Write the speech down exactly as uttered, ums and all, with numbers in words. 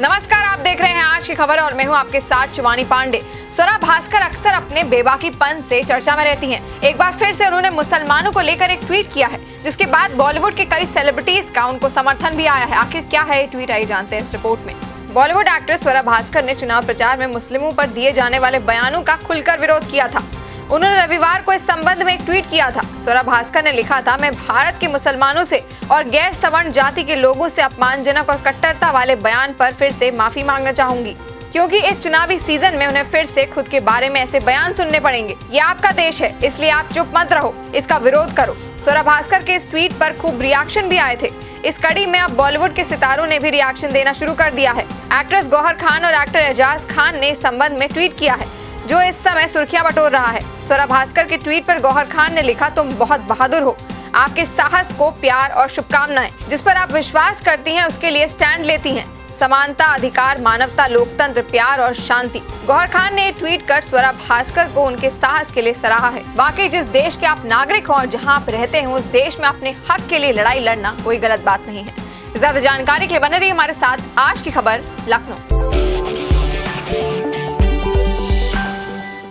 नमस्कार, आप देख रहे हैं आज की खबर और मैं हूं आपके साथ शिवानी पांडे। स्वरा भास्कर अक्सर अपने बेबाकीपन से चर्चा में रहती हैं। एक बार फिर से उन्होंने मुसलमानों को लेकर एक ट्वीट किया है, जिसके बाद बॉलीवुड के कई सेलिब्रिटीज का उनको समर्थन भी आया है। आखिर क्या है ये ट्वीट, आई जानते हैं इस रिपोर्ट में। बॉलीवुड एक्ट्रेस स्वरा भास्कर ने चुनाव प्रचार में मुस्लिमों पर दिए जाने वाले बयानों का खुलकर विरोध किया था। उन्होंने रविवार को इस संबंध में एक ट्वीट किया था। स्वरा भास्कर ने लिखा था, मैं भारत के मुसलमानों से और गैर सवर्ण जाति के लोगों से अपमानजनक और कट्टरता वाले बयान पर फिर से माफी मांगना चाहूंगी, क्योंकि इस चुनावी सीजन में उन्हें फिर से खुद के बारे में ऐसे बयान सुनने पड़ेंगे। ये आपका देश है, इसलिए आप चुप मत रहो, इसका विरोध करो। स्वरा भास्कर के इस ट्वीट पर खूब रिएक्शन भी आए थे। इस कड़ी में अब बॉलीवुड के सितारों ने भी रिएक्शन देना शुरू कर दिया है। एक्ट्रेस गौहर खान और एक्टर एजाज खान ने इस संबंध में ट्वीट किया है, जो इस समय सुर्खियां बटोर रहा है। स्वरा भास्कर के ट्वीट पर गौहर खान ने लिखा, तुम बहुत बहादुर हो, आपके साहस को प्यार और शुभकामनाएं। जिस पर आप विश्वास करती हैं उसके लिए स्टैंड लेती हैं। समानता, अधिकार, मानवता, लोकतंत्र, प्यार और शांति। गौहर खान ने ट्वीट कर स्वरा भास्कर को उनके साहस के लिए सराहा है। वाकई जिस देश के आप नागरिक हो और जहाँ आप रहते हो, उस देश में अपने हक के लिए लड़ाई लड़ना कोई गलत बात नहीं है। ज्यादा जानकारी के लिए बने रही हमारे साथ आज की खबर लखनऊ।